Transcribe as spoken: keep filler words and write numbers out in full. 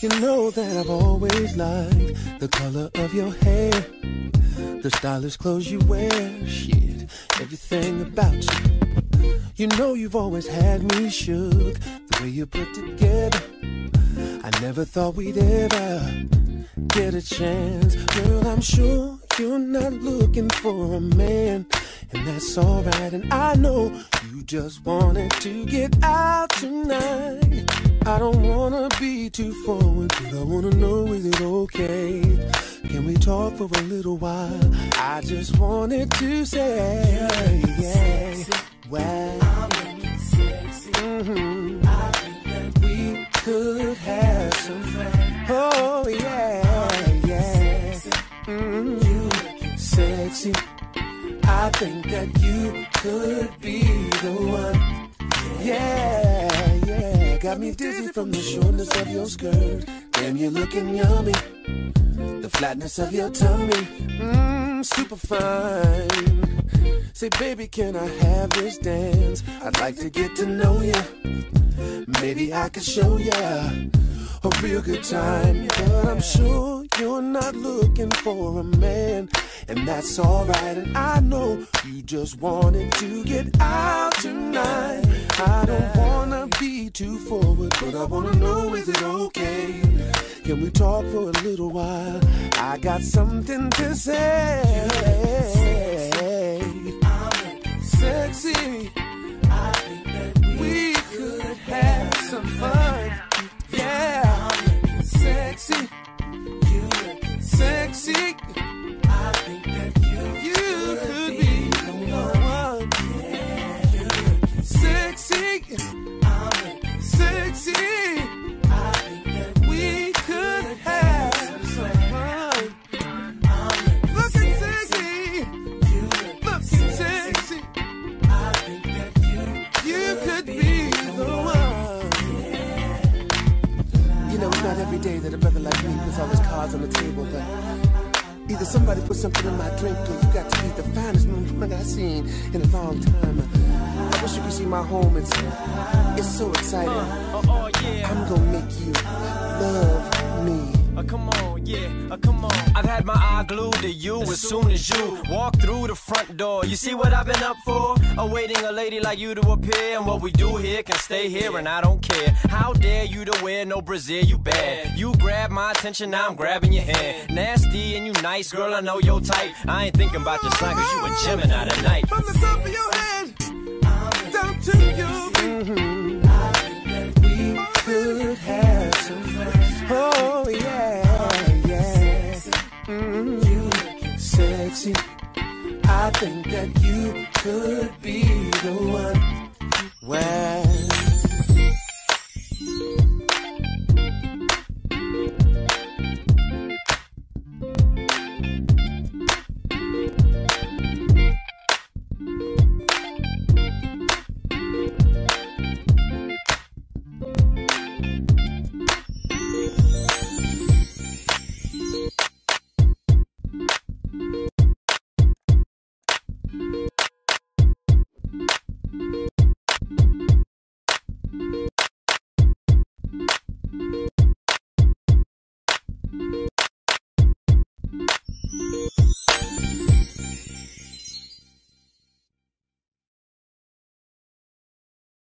You know that I've always liked the color of your hair, the stylish clothes you wear, shit, everything about you. You know you've always had me shook, the way you put together. I never thought we'd ever get a chance. Girl, I'm sure you're not looking for a man, and that's alright, and I know you just wanted to get out tonight. I don't wanna be too forward, but I wanna know, is it okay? Can we talk for a little while? I just wanted to say, yeah, sexy. Well, I'm looking sexy. Mm-hmm. I think that we could have some fun. Oh yeah, I'm yeah. Sexy. Mm-hmm. You looking sexy. I think that you could be the one. Yeah, yeah. Got me dizzy from the shortness of your skirt. Damn, you're looking yummy. The flatness of your tummy. Mmm, super fine. Say, baby, can I have this dance? I'd like to get to know you. Maybe I could show you a real good time. But I'm sure you're not looking for a man, and that's alright, and I know you just wanted to get out tonight. I don't wanna be too forward, but I wanna know, is it okay? Can we talk for a little while? I got something to say. I'm sexy. I think that we could have some fun. Yeah, I'm sexy. You look sexy. I think that you, you could be the one. Yeah, you look sexy. I'm sexy. I think that we could have some fun. I'm looking sexy. You looking sexy. I think that you, you could be the one. You know, it's not every day that a brother like me puts all his cards on the table, but either somebody put something in my drink, or you got to be the finest moonlight I've seen in a long time. I wish you could see my home. It's, it's so exciting. Uh, oh, oh, yeah. I'm gonna make you love me. Oh, come on, yeah, oh, come on. I've had my eye glued to you as soon as you walk through the front door. You see what I've been up for? Awaiting a lady like you to appear. And what we do here can stay here, and I don't care. How dare you to wear no brassiere, you bad. You grab my attention, now I'm grabbing your hand. Nasty and you nice, girl, I know your type. I ain't thinking about your sign, cause you a Gemini tonight. From the top of your head, I'm down to you. Mm-hmm. I think that we could have some fun. Oh yeah, yeah. Mm-hmm. You look sexy. I think that you could be the one. Well.